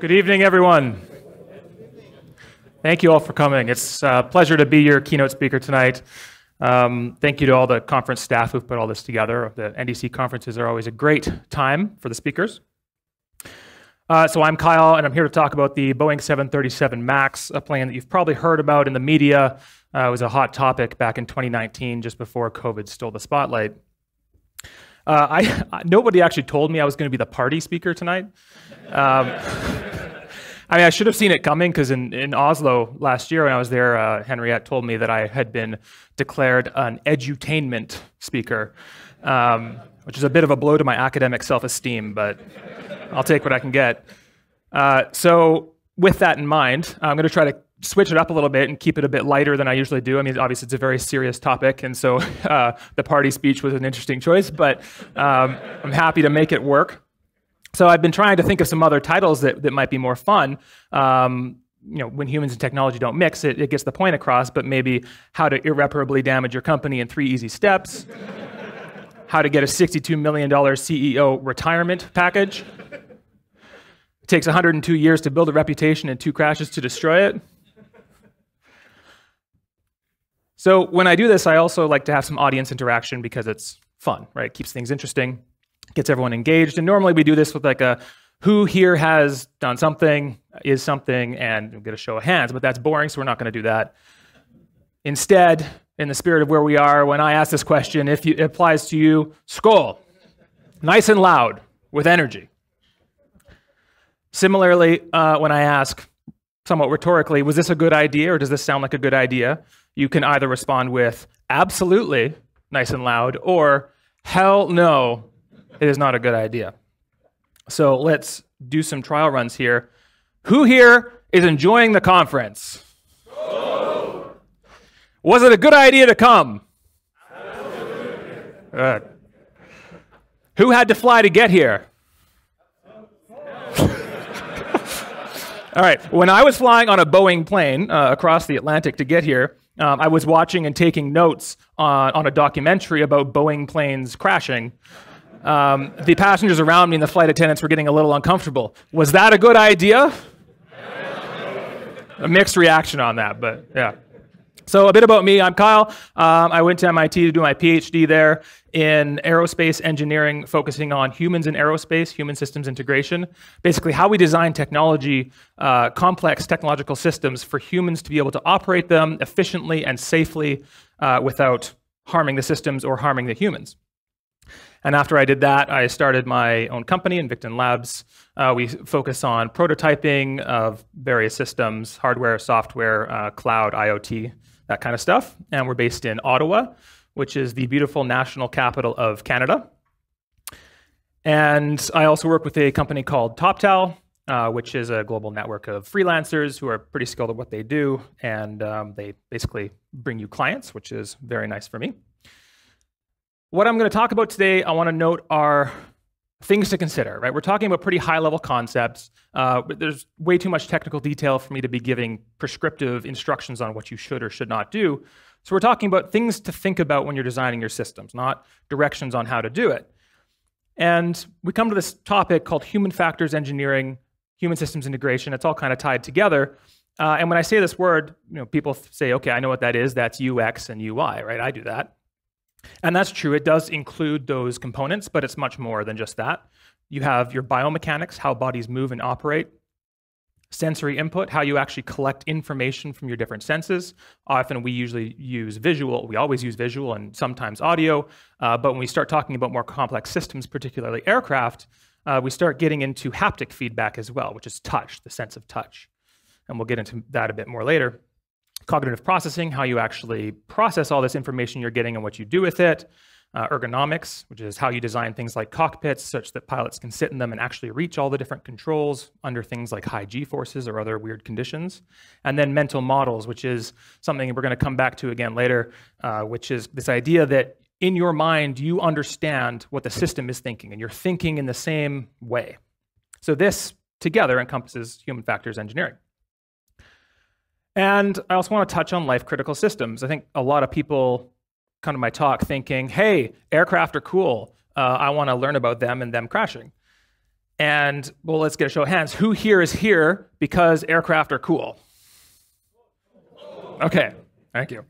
Good evening, everyone. Thank you all for coming. It's a pleasure to be your keynote speaker tonight. Thank you to all the conference staff who've put all this together. The NDC conferences are always a great time for the speakers. So I'm Kyle, and I'm here to talk about the Boeing 737 MAX, a plane that you've probably heard about in the media. It was a hot topic back in 2019, just before COVID stole the spotlight. Nobody actually told me I was going to be the party speaker tonight. I mean, I should have seen it coming, because in Oslo last year when I was there, Henriette told me that I had been declared an edutainment speaker, which is a bit of a blow to my academic self-esteem, but I'll take what I can get. So with that in mind, I'm going to try to switch it up a little bit and keep it a bit lighter than I usually do. I mean, obviously, it's a very serious topic, and so the party speech was an interesting choice, but I'm happy to make it work. So I've been trying to think of some other titles that might be more fun. You know, when humans and technology don't mix, it gets the point across, but maybe how to irreparably damage your company in 3 easy steps, how to get a $62 million CEO retirement package, it takes 102 years to build a reputation and 2 crashes to destroy it. So when I do this, I also like to have some audience interaction because it's fun, right? It keeps things interesting, gets everyone engaged. And normally we do this with like a who here has done something, is something, and we'll get a show of hands, but that's boring, so we're not going to do that. Instead, in the spirit of where we are, when I ask this question, if it applies to you, skål, nice and loud, with energy. Similarly, when I ask somewhat rhetorically, was this a good idea or does this sound like a good idea? You can either respond with, absolutely, nice and loud, or hell no, it is not a good idea. So let's do some trial runs here. Who here is enjoying the conference? Oh. Was it a good idea to come? Who had to fly to get here? All right, when I was flying on a Boeing plane across the Atlantic to get here, I was watching and taking notes on a documentary about Boeing planes crashing. The passengers around me and the flight attendants were getting a little uncomfortable. Was that a good idea? A mixed reaction on that, but yeah. So a bit about me, I'm Kyle. I went to MIT to do my PhD there in aerospace engineering, focusing on humans in aerospace, human systems integration, basically how we design technology, complex technological systems for humans to be able to operate them efficiently and safely without harming the systems or harming the humans. And after I did that, I started my own company, Invicton Labs. We focus on prototyping of various systems, hardware, software, cloud, IoT, that kind of stuff. And we're based in Ottawa, which is the beautiful national capital of Canada. And I also work with a company called TopTal, which is a global network of freelancers who are pretty skilled at what they do. And they basically bring you clients, which is very nice for me. What I'm going to talk about today, I want to note, are things to consider, right? We're talking about pretty high-level concepts, but there's way too much technical detail for me to be giving prescriptive instructions on what you should or should not do. So we're talking about things to think about when you're designing your systems, not directions on how to do it. And we come to this topic called human factors engineering, human systems integration. It's all kind of tied together. And when I say this word, you know, people say, okay, I know what that is. That's UX and UI, right? I do that. And that's true, it does include those components, but it's much more than just that. You have your biomechanics, how bodies move and operate, sensory input, how you actually collect information from your different senses. Often we usually use visual, we always use visual and sometimes audio, but when we start talking about more complex systems, particularly aircraft, we start getting into haptic feedback as well, which is touch, the sense of touch. And we'll get into that a bit more later. Cognitive processing, how you actually process all this information you're getting and what you do with it. Ergonomics, which is how you design things like cockpits such that pilots can sit in them and actually reach all the different controls under things like high G-forces or other weird conditions. And then mental models, which is something we're going to come back to again later, which is this idea that in your mind, you understand what the system is thinking and you're thinking in the same way. So this together encompasses human factors engineering. And I also want to touch on life-critical systems. I think a lot of people come to my talk thinking, hey, aircraft are cool. I want to learn about them and them crashing. And, well, let's get a show of hands. Who here is here because aircraft are cool? Okay, thank you.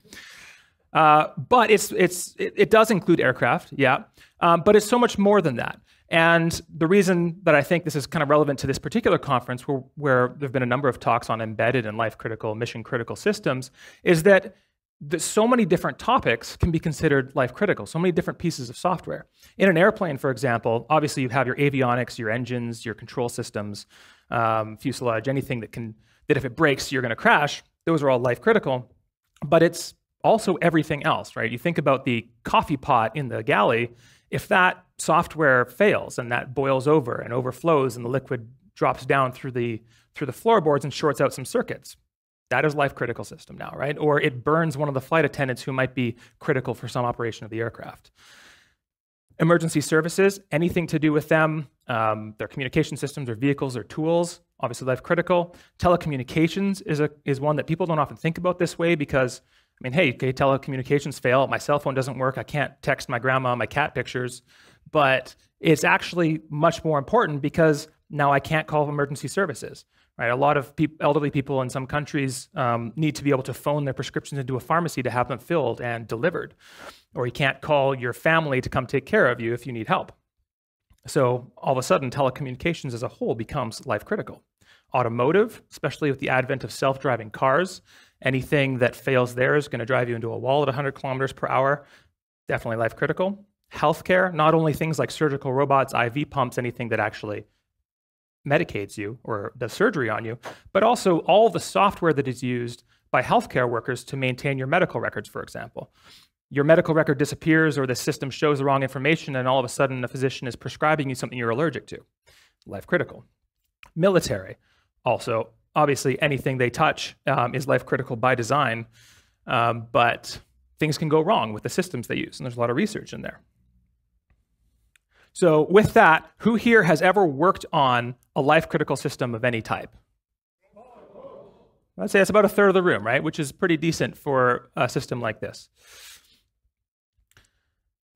But it does include aircraft, yeah. But it's so much more than that. And the reason that I think this is kind of relevant to this particular conference, where there have been a number of talks on embedded and life-critical, mission-critical systems, is that so many different topics can be considered life-critical, so many different pieces of software. In an airplane, for example, obviously you have your avionics, your engines, your control systems, fuselage, anything that if it breaks, you're going to crash. Those are all life-critical, but it's also everything else, right? You think about the coffee pot in the galley. If that software fails and that boils over and overflows and the liquid drops down through the floorboards and shorts out some circuits, that is life-critical system now, right? Or it burns one of the flight attendants who might be critical for some operation of the aircraft. Emergency services, anything to do with them, their communication systems or vehicles or tools, obviously life-critical. Telecommunications is one that people don't often think about this way because, I mean, hey, okay, telecommunications fail, my cell phone doesn't work, I can't text my grandma my cat pictures, but it's actually much more important because now I can't call emergency services, right? A lot of elderly people in some countries need to be able to phone their prescriptions into a pharmacy to have them filled and delivered, or you can't call your family to come take care of you if you need help. So all of a sudden, telecommunications as a whole becomes life-critical. Automotive, especially with the advent of self-driving cars, anything that fails there is going to drive you into a wall at 100 kilometers per hour, definitely life-critical. Healthcare, not only things like surgical robots, IV pumps, anything that actually medicates you or does surgery on you, but also all the software that is used by healthcare workers to maintain your medical records, for example. Your medical record disappears or the system shows the wrong information and all of a sudden a physician is prescribing you something you're allergic to. Life-critical. Military, also. Obviously, anything they touch is life-critical by design, but things can go wrong with the systems they use, and there's a lot of research in there. So with that, who here has ever worked on a life-critical system of any type? I'd say that's about a third of the room, right? Which is pretty decent for a system like this.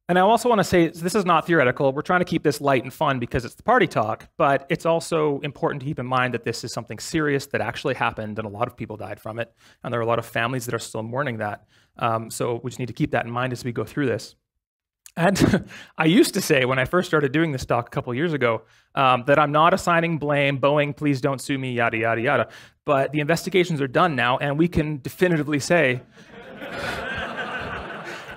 And I also want to say, this is not theoretical. We're trying to keep this light and fun because it's the party talk, but it's also important to keep in mind that this is something serious that actually happened, and a lot of people died from it, and there are a lot of families that are still mourning that. So we just need to keep that in mind as we go through this. And I used to say when I first started doing this talk a couple years ago that I'm not assigning blame, Boeing, please don't sue me, yada, yada, yada. But the investigations are done now, and we can definitively say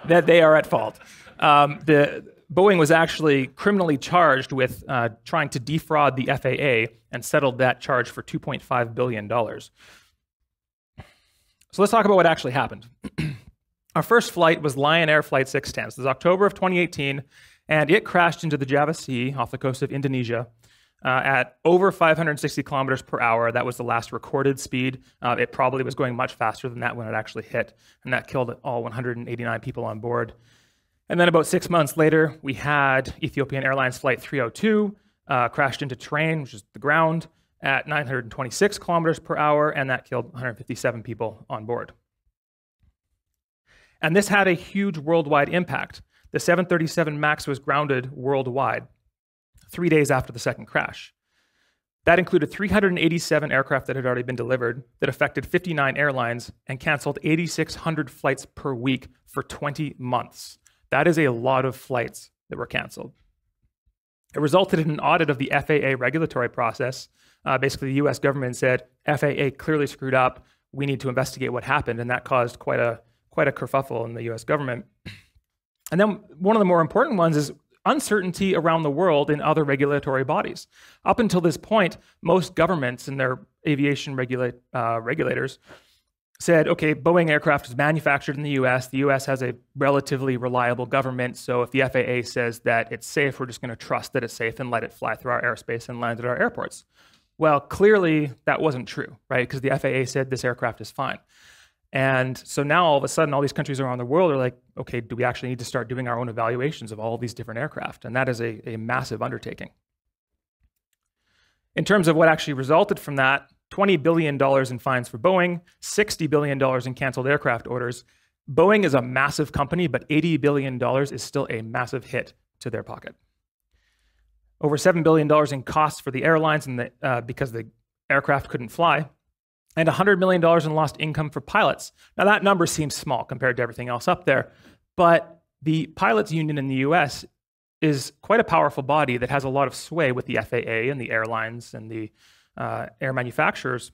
that they are at fault. Boeing was actually criminally charged with trying to defraud the FAA and settled that charge for $2.5 billion. So let's talk about what actually happened. Our first flight was Lion Air Flight 610. So this is October of 2018, and it crashed into the Java Sea off the coast of Indonesia at over 560 kilometers per hour. That was the last recorded speed. It probably was going much faster than that when it actually hit, and that killed all 189 people on board. And then about 6 months later, we had Ethiopian Airlines Flight 302 crashed into terrain, which is the ground, at 926 kilometers per hour, and that killed 157 people on board. And this had a huge worldwide impact. The 737 MAX was grounded worldwide 3 days after the second crash. That included 387 aircraft that had already been delivered that affected 59 airlines and canceled 8,600 flights per week for 20 months. That is a lot of flights that were canceled. It resulted in an audit of the FAA regulatory process. Basically, the US government said, FAA clearly screwed up. We need to investigate what happened. And that caused quite a kerfuffle in the US government. And then one of the more important ones is uncertainty around the world in other regulatory bodies. Up until this point, most governments and their aviation regulators said, okay, Boeing aircraft is manufactured in the US. The US has a relatively reliable government. So if the FAA says that it's safe, we're just going to trust that it's safe and let it fly through our airspace and land at our airports. Well, clearly that wasn't true, right? Because the FAA said this aircraft is fine. And so now all of a sudden, all these countries around the world are like, okay, do we actually need to start doing our own evaluations of all of these different aircraft? And that is a massive undertaking. In terms of what actually resulted from that, $20 billion in fines for Boeing, $60 billion in canceled aircraft orders. Boeing is a massive company, but $80 billion is still a massive hit to their pocket. over $7 billion in costs for the airlines and because the aircraft couldn't fly, and $100 million in lost income for pilots. Now, that number seems small compared to everything else up there, but the pilots union in the US is quite a powerful body that has a lot of sway with the FAA and the airlines and the air manufacturers.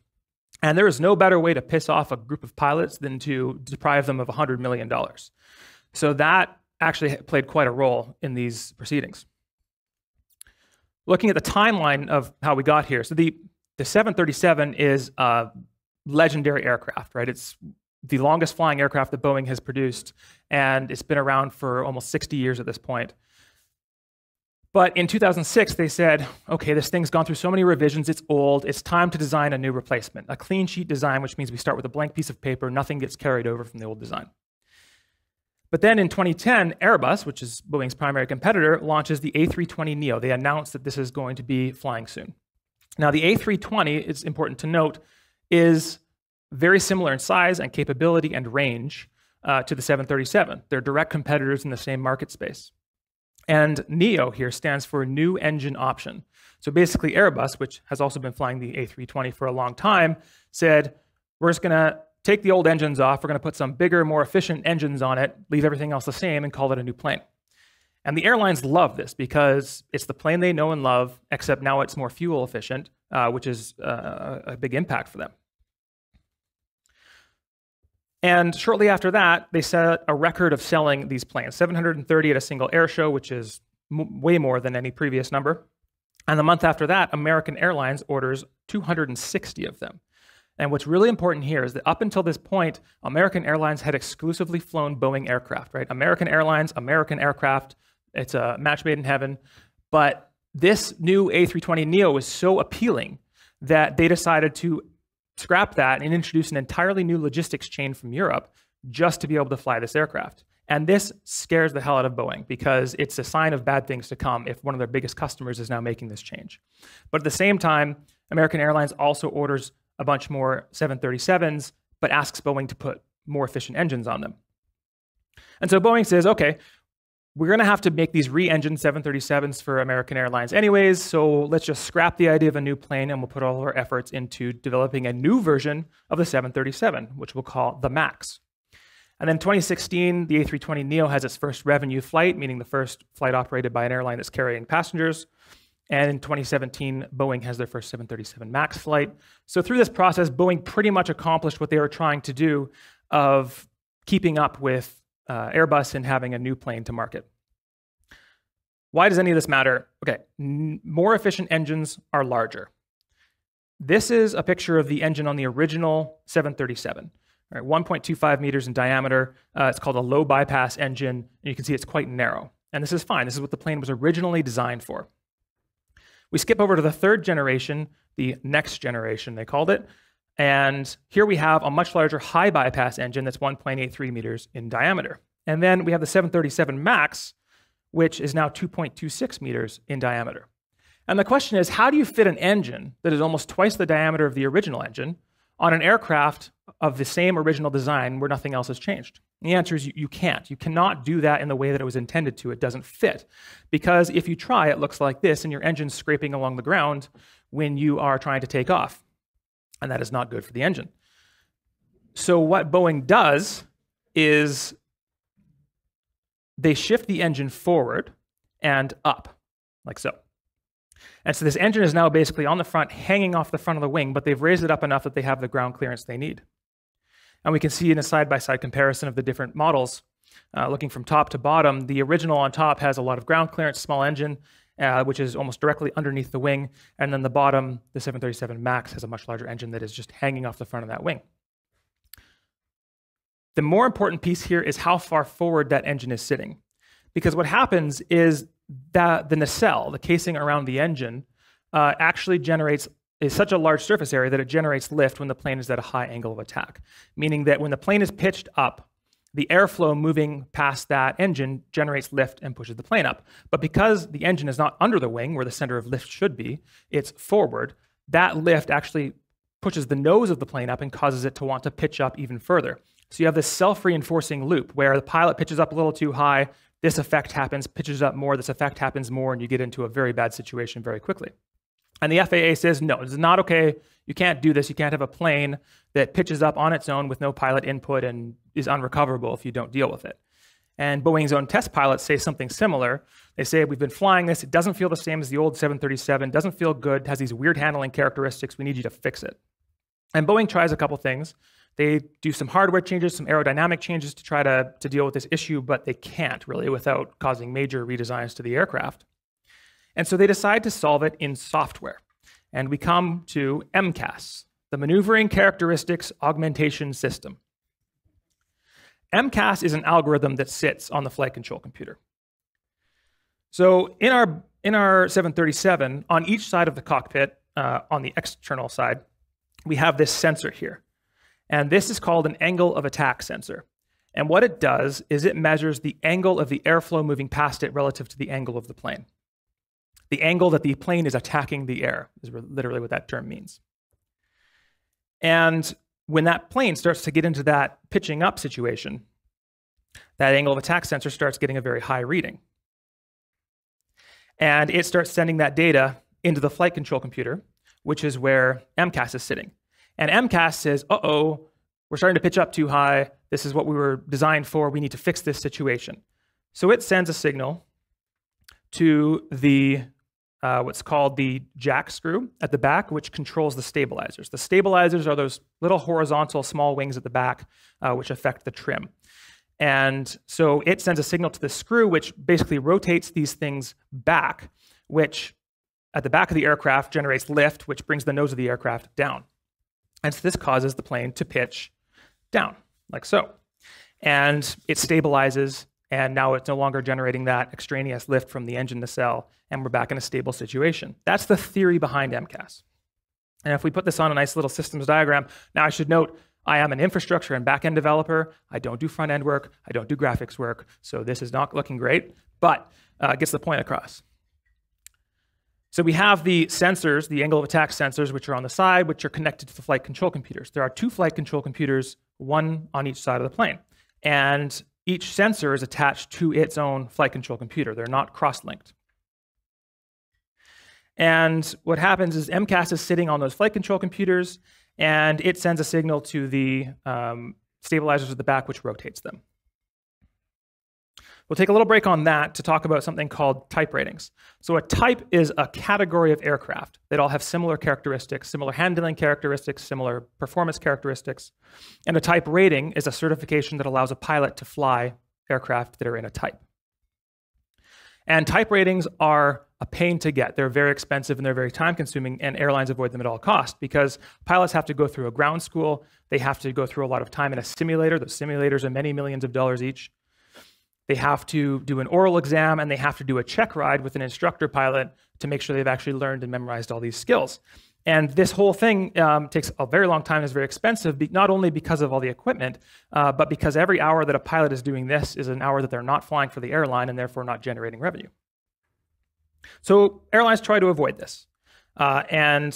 And there is no better way to piss off a group of pilots than to deprive them of $100 million. So that actually played quite a role in these proceedings. Looking at the timeline of how we got here. So the 737 is a legendary aircraft, right? It's the longest flying aircraft that Boeing has produced, and it's been around for almost 60 years at this point. But in 2006, they said, okay, this thing's gone through so many revisions, it's old, it's time to design a new replacement, a clean sheet design, which means we start with a blank piece of paper, nothing gets carried over from the old design. But then in 2010, Airbus, which is Boeing's primary competitor, launches the A320neo. They announced that this is going to be flying soon. Now the A320, it's important to note, is very similar in size and capability and range to the 737. They're direct competitors in the same market space. And NEO here stands for New Engine Option. So basically Airbus, which has also been flying the A320 for a long time, said, we're just going to take the old engines off, we're going to put some bigger, more efficient engines on it, leave everything else the same, and call it a new plane. And the airlines love this because it's the plane they know and love, except now it's more fuel efficient, which is a big impact for them. And shortly after that, they set a record of selling these planes, 730 at a single air show, which is way more than any previous number. And the month after that, American Airlines orders 260 of them. And what's really important here is that up until this point, American Airlines had exclusively flown Boeing aircraft, right? American Airlines, American aircraft, it's a match made in heaven. But this new A320neo was so appealing that they decided to scrap that and introduce an entirely new logistics chain from Europe just to be able to fly this aircraft. And this scares the hell out of Boeing because it's a sign of bad things to come if one of their biggest customers is now making this change. But at the same time, American Airlines also orders a bunch more 737s, but asks Boeing to put more efficient engines on them. And so Boeing says, okay, we're going to have to make these re-engined 737s for American Airlines anyways, so let's just scrap the idea of a new plane and we'll put all of our efforts into developing a new version of the 737, which we'll call the MAX. And then 2016, the A320neo has its first revenue flight, meaning the first flight operated by an airline that's carrying passengers. And in 2017, Boeing has their first 737 MAX flight. So through this process, Boeing pretty much accomplished what they were trying to do of keeping up with Airbus and having a new plane to market. Why does any of this matter? Okay, more efficient engines are larger. This is a picture of the engine on the original 737. All right, 1.25 meters in diameter. It's called a low bypass engine, and you can see it's quite narrow. And this is fine. This is what the plane was originally designed for. We skip over to the third generation, the next generation they called it. And here we have a much larger high bypass engine that's 1.83 meters in diameter. And then we have the 737 MAX, which is now 2.26 meters in diameter. And the question is, how do you fit an engine that is almost twice the diameter of the original engine on an aircraft of the same original design where nothing else has changed? And the answer is you can't. You cannot do that in the way that it was intended to. It doesn't fit. Because if you try, it looks like this, and your engine's scraping along the ground when you are trying to take off. And that is not good for the engine. So what Boeing does is they shift the engine forward and up, like so. And so this engine is now basically on the front, hanging off the front of the wing, but they've raised it up enough that they have the ground clearance they need. And we can see in a side-by-side comparison of the different models, looking from top to bottom, the original on top has a lot of ground clearance, small engine, which is almost directly underneath the wing. And then the bottom, the 737 MAX, has a much larger engine that is just hanging off the front of that wing. The more important piece here is how far forward that engine is sitting. Because what happens is that the nacelle, the casing around the engine, actually is such a large surface area that it generates lift when the plane is at a high angle of attack. Meaning that when the plane is pitched up, the airflow moving past that engine generates lift and pushes the plane up. But because the engine is not under the wing where the center of lift should be, it's forward, that lift actually pushes the nose of the plane up and causes it to want to pitch up even further. So you have this self-reinforcing loop where the pilot pitches up a little too high, this effect happens, pitches up more, this effect happens more, and you get into a very bad situation very quickly. And the FAA says, no, this is not okay. You can't do this. You can't have a plane that pitches up on its own with no pilot input and is unrecoverable if you don't deal with it. And Boeing's own test pilots say something similar. They say, we've been flying this. It doesn't feel the same as the old 737, doesn't feel good, has these weird handling characteristics. We need you to fix it. And Boeing tries a couple things. They do some hardware changes, some aerodynamic changes to try to deal with this issue, but they can't really without causing major redesigns to the aircraft. And so they decide to solve it in software. And we come to MCAS, the Maneuvering Characteristics Augmentation System. MCAS is an algorithm that sits on the flight control computer. So in our 737, on each side of the cockpit, on the external side, we have this sensor here. And this is called an angle of attack sensor. And what it does is it measures the angle of the airflow moving past it relative to the angle of the plane. The angle that the plane is attacking the air is literally what that term means. And when that plane starts to get into that pitching up situation, that angle of attack sensor starts getting a very high reading. And it starts sending that data into the flight control computer, which is where MCAS is sitting. And MCAS says, uh-oh, we're starting to pitch up too high. This is what we were designed for. We need to fix this situation. So it sends a signal to the what's called the jack screw at the back, which controls the stabilizers. The stabilizers are those little horizontal small wings at the back, which affect the trim. And so it sends a signal to the screw, which basically rotates these things back, which at the back of the aircraft generates lift, which brings the nose of the aircraft down. And so this causes the plane to pitch down, like so. And it stabilizes, and now it's no longer generating that extraneous lift from the engine nacelle, and we're back in a stable situation. That's the theory behind MCAS. And if we put this on a nice little systems diagram, now I should note, I am an infrastructure and back-end developer. I don't do front-end work. I don't do graphics work. So this is not looking great, but it gets the point across. So we have the sensors, the angle of attack sensors, which are on the side, which are connected to the flight control computers. There are two flight control computers, one on each side of the plane. And each sensor is attached to its own flight control computer. They're not cross-linked. And what happens is MCAS is sitting on those flight control computers, and it sends a signal to the stabilizers at the back, which rotates them. We'll take a little break on that to talk about something called type ratings. So a type is a category of aircraft that all have similar characteristics, similar handling characteristics, similar performance characteristics. And a type rating is a certification that allows a pilot to fly aircraft that are in a type. And type ratings are a pain to get. They're very expensive and they're very time-consuming, and airlines avoid them at all costs because pilots have to go through a ground school. They have to go through a lot of time in a simulator. Those simulators are many millions of dollars each. They have to do an oral exam, and they have to do a check ride with an instructor pilot to make sure they've actually learned and memorized all these skills. And this whole thing takes a very long time and is very expensive, not only because of all the equipment, but because every hour that a pilot is doing this is an hour that they're not flying for the airline and therefore not generating revenue. So airlines try to avoid this. And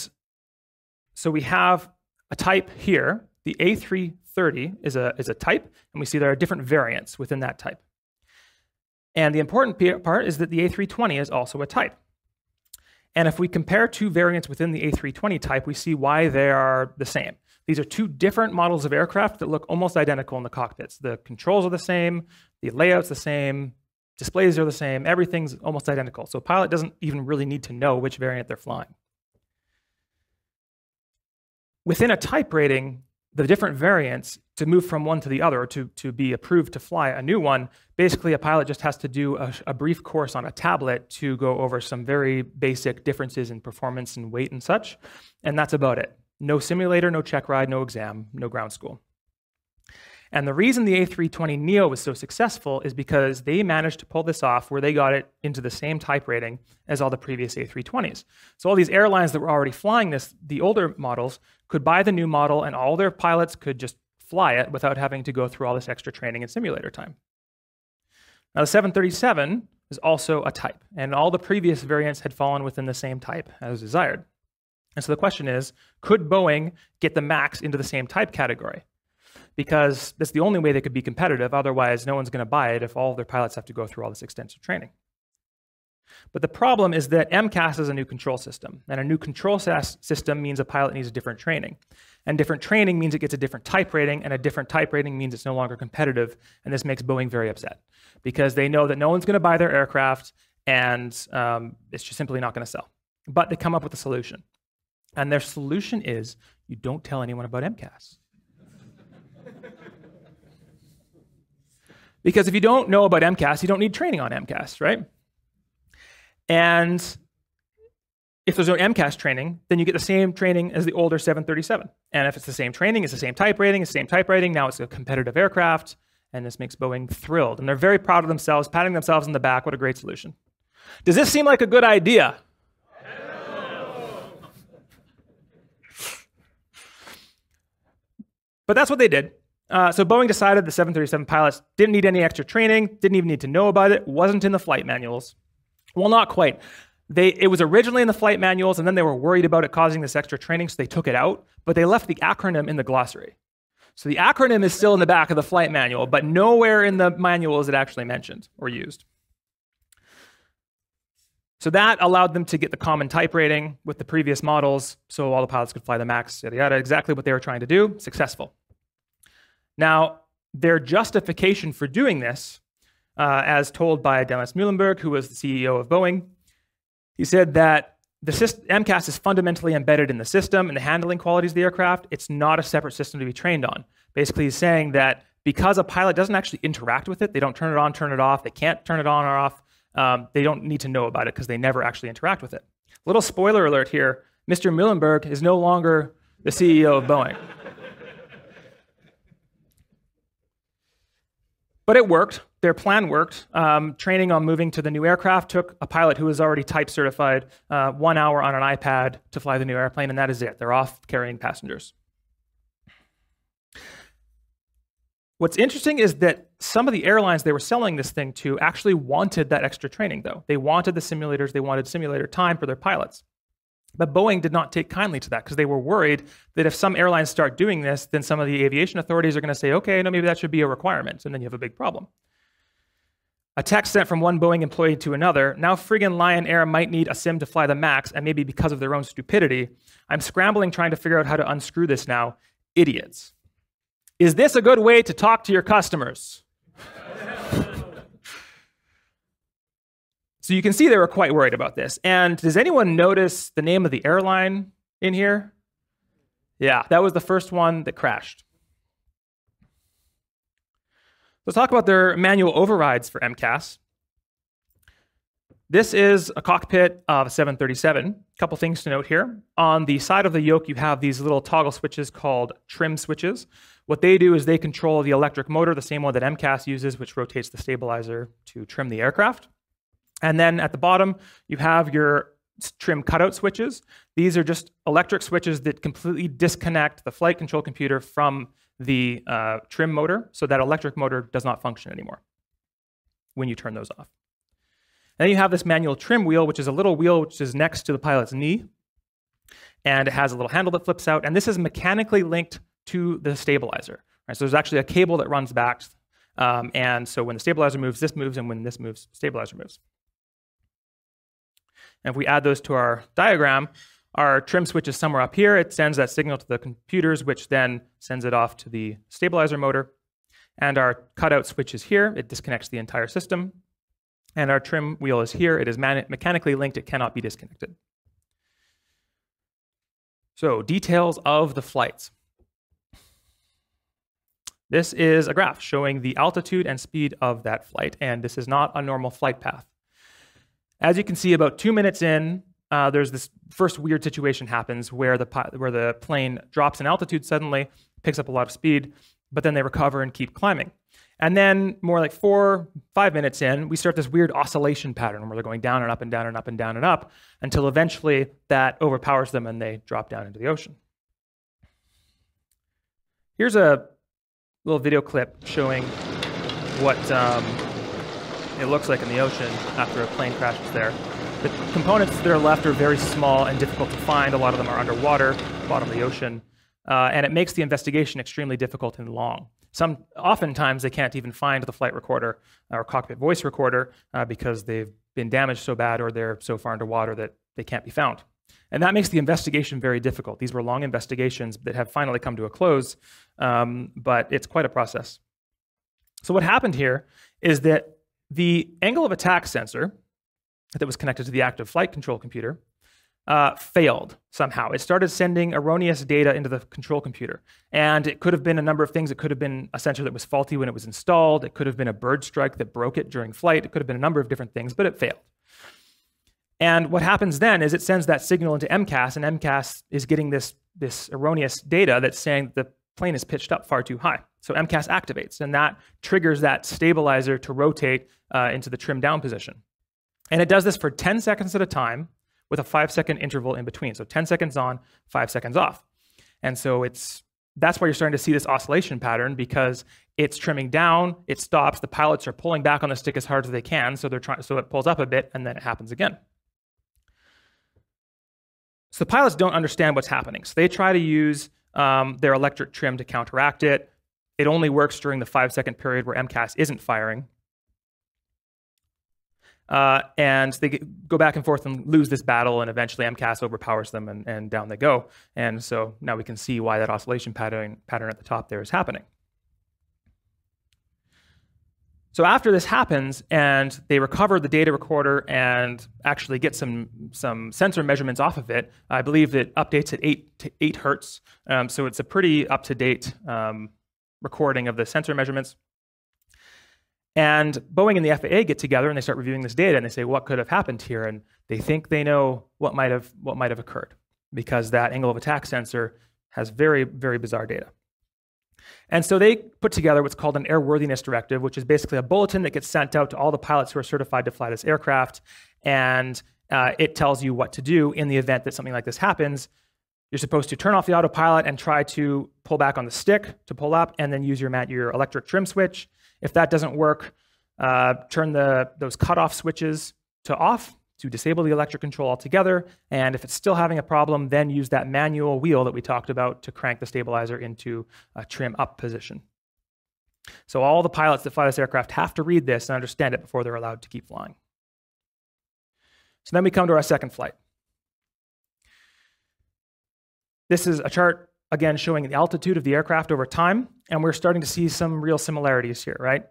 so we have a type here. The A330 is a type, and we see there are different variants within that type. And the important part is that the A320 is also a type. And if we compare two variants within the A320 type, we see why they are the same. These are two different models of aircraft that look almost identical in the cockpits. The controls are the same, the layout's the same, displays are the same, everything's almost identical. So a pilot doesn't even really need to know which variant they're flying. Within a type rating, the different variants, to move from one to the other, or to be approved to fly a new one, basically a pilot just has to do a brief course on a tablet to go over some very basic differences in performance and weight and such, and that's about it. No simulator, no check ride, no exam, no ground school. And the reason the A320neo was so successful is because they managed to pull this off where they got it into the same type rating as all the previous A320s. So all these airlines that were already flying this, the older models, could buy the new model, and all their pilots could just fly it without having to go through all this extra training and simulator time. Now the 737 is also a type, and all the previous variants had fallen within the same type as desired. And so the question is, could Boeing get the MAX into the same type category? because that's the only way they could be competitive. Otherwise, no one's going to buy it if all of their pilots have to go through all this extensive training. But the problem is that MCAS is a new control system, and a new control system means a pilot needs a different training. And different training means it gets a different type rating, and a different type rating means it's no longer competitive, and this makes Boeing very upset because they know that no one's going to buy their aircraft, and it's just simply not going to sell. But they come up with a solution, and their solution is you don't tell anyone about MCAS. Because if you don't know about MCAS, you don't need training on MCAS, right? And if there's no MCAS training, then you get the same training as the older 737. And if it's the same training, it's the same type rating, it's the same type rating, now it's a competitive aircraft, and this makes Boeing thrilled. And they're very proud of themselves, patting themselves on the back. What a great solution. Does this seem like a good idea? No. But that's what they did. So Boeing decided the 737 pilots didn't need any extra training, didn't even need to know about it, wasn't in the flight manuals. Well, not quite. It was originally in the flight manuals, and then they were worried about it causing this extra training, so they took it out, but they left the acronym in the glossary. So the acronym is still in the back of the flight manual, but nowhere in the manual is it actually mentioned or used. So that allowed them to get the common type rating with the previous models, so all the pilots could fly the MAX, yada, yada, exactly what they were trying to do, successful. Now, their justification for doing this, as told by Dennis Muilenburg, who was the CEO of Boeing, he said that the MCAS is fundamentally embedded in the system and the handling qualities of the aircraft. It's not a separate system to be trained on. Basically, he's saying that because a pilot doesn't actually interact with it, they don't turn it on, turn it off, they can't turn it on or off, they don't need to know about it because they never actually interact with it. Little spoiler alert here, Mr. Muilenburg is no longer the CEO of Boeing. But it worked. Their plan worked. Training on moving to the new aircraft took a pilot who was already type certified 1 hour on an iPad to fly the new airplane, and that is it. They're off carrying passengers. What's interesting is that some of the airlines they were selling this thing to actually wanted that extra training, though. They wanted the simulators. They wanted simulator time for their pilots. But Boeing did not take kindly to that because they were worried that if some airlines start doing this, then some of the aviation authorities are going to say, okay, no, maybe that should be a requirement, and then you have a big problem. A text sent from one Boeing employee to another, now friggin' Lion Air might need a sim to fly the MAX, and maybe because of their own stupidity, I'm scrambling trying to figure out how to unscrew this now. Idiots. Is this a good way to talk to your customers? So you can see they were quite worried about this. And does anyone notice the name of the airline in here? Yeah, that was the first one that crashed. Let's talk about their manual overrides for MCAS. This is a cockpit of a 737. A couple things to note here. On the side of the yoke, you have these little toggle switches called trim switches. What they do is they control the electric motor, the same one that MCAS uses, which rotates the stabilizer to trim the aircraft. And then at the bottom, you have your trim cutout switches. These are just electric switches that completely disconnect the flight control computer from the trim motor, so that electric motor does not function anymore when you turn those off. And then you have this manual trim wheel, which is a little wheel which is next to the pilot's knee, and it has a little handle that flips out, and this is mechanically linked to the stabilizer. Right? So there's actually a cable that runs back, and so when the stabilizer moves, this moves, and when this moves, stabilizer moves. And if we add those to our diagram, our trim switch is somewhere up here. It sends that signal to the computers, which then sends it off to the stabilizer motor. And our cutout switch is here. It disconnects the entire system. And our trim wheel is here. It is mechanically linked. It cannot be disconnected. So details of the flights. This is a graph showing the altitude and speed of that flight. And this is not a normal flight path. As you can see, about 2 minutes in, there's this first weird situation happens where the plane drops in altitude suddenly, picks up a lot of speed, but then they recover and keep climbing. And then more like 4 or 5 minutes in, we start this weird oscillation pattern where they're going down and up and down and up and down and up until eventually that overpowers them and they drop down into the ocean. Here's a little video clip showing what it looks like in the ocean after a plane crashes there. The components that are left are very small and difficult to find. A lot of them are underwater, bottom of the ocean. and it makes the investigation extremely difficult and long. Oftentimes they can't even find the flight recorder or cockpit voice recorder because they've been damaged so bad or they're so far underwater that they can't be found. And that makes the investigation very difficult. These were long investigations that have finally come to a close, but it's quite a process. So what happened here is that the angle of attack sensor that was connected to the active flight control computer failed somehow. It started sending erroneous data into the control computer. And it could have been a number of things. It could have been a sensor that was faulty when it was installed. It could have been a bird strike that broke it during flight. It could have been a number of different things, but it failed. And what happens then is it sends that signal into MCAS, and MCAS is getting this erroneous data that's saying the plane is pitched up far too high. So MCAS activates, and that triggers that stabilizer to rotate into the trim down position. And it does this for 10 seconds at a time with a 5-second interval in between. So 10 seconds on, 5 seconds off. And so that's why you're starting to see this oscillation pattern, because it's trimming down, it stops, the pilots are pulling back on the stick as hard as they can, so it pulls up a bit, and then it happens again. So the pilots don't understand what's happening. So they try to use their electric trim to counteract it. It only works during the 5-second period where MCAS isn't firing. And they go back and forth and lose this battle, and eventually MCAS overpowers them, and down they go. And so now we can see why that oscillation pattern at the top there is happening. So after this happens, and they recover the data recorder and actually get some sensor measurements off of it, I believe it updates at 8 hertz. So it's a pretty up-to-date recording of the sensor measurements. And Boeing and the FAA get together and they start reviewing this data, and they say, what could have happened here? And they think they know what might have occurred, because that angle of attack sensor has very, very bizarre data. And so they put together what's called an airworthiness directive, which is basically a bulletin that gets sent out to all the pilots who are certified to fly this aircraft. And it tells you what to do in the event that something like this happens. You're supposed to turn off the autopilot and try to pull back on the stick to pull up, and then use your electric trim switch. If that doesn't work, turn those cutoff switches to off to disable the electric control altogether. And if it's still having a problem, then use that manual wheel that we talked about to crank the stabilizer into a trim up position. So all the pilots that fly this aircraft have to read this and understand it before they're allowed to keep flying. So then we come to our second flight. This is a chart, again, showing the altitude of the aircraft over time, and we're starting to see some real similarities here, right?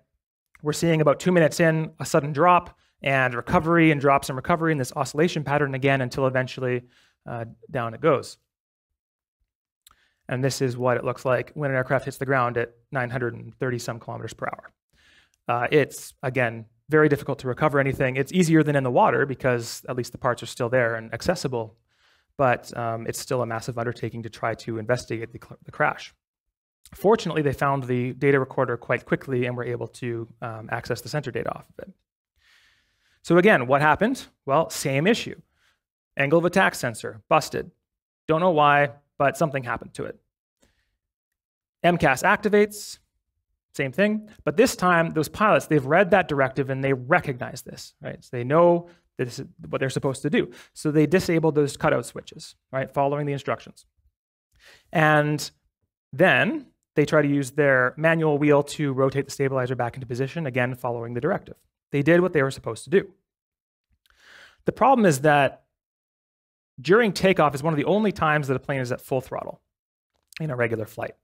We're seeing about 2 minutes in, a sudden drop, and recovery, and drops and recovery, and this oscillation pattern again, until eventually down it goes. And this is what it looks like when an aircraft hits the ground at 930 some kilometers per hour. It's, again, very difficult to recover anything. It's easier than in the water, because at least the parts are still there and accessible, but it's still a massive undertaking to try to investigate the crash. Fortunately, they found the data recorder quite quickly and were able to access the sensor data off of it. So again, what happened? Well, same issue. Angle of attack sensor, busted. Don't know why, but something happened to it. MCAS activates, same thing. But this time, those pilots, they've read that directive and they recognize this, right? So they know this is what they're supposed to do. So they disabled those cutout switches, right? Following the instructions. And then they try to use their manual wheel to rotate the stabilizer back into position, again, following the directive. They did what they were supposed to do. The problem is that during takeoff is one of the only times that a plane is at full throttle in a regular flight.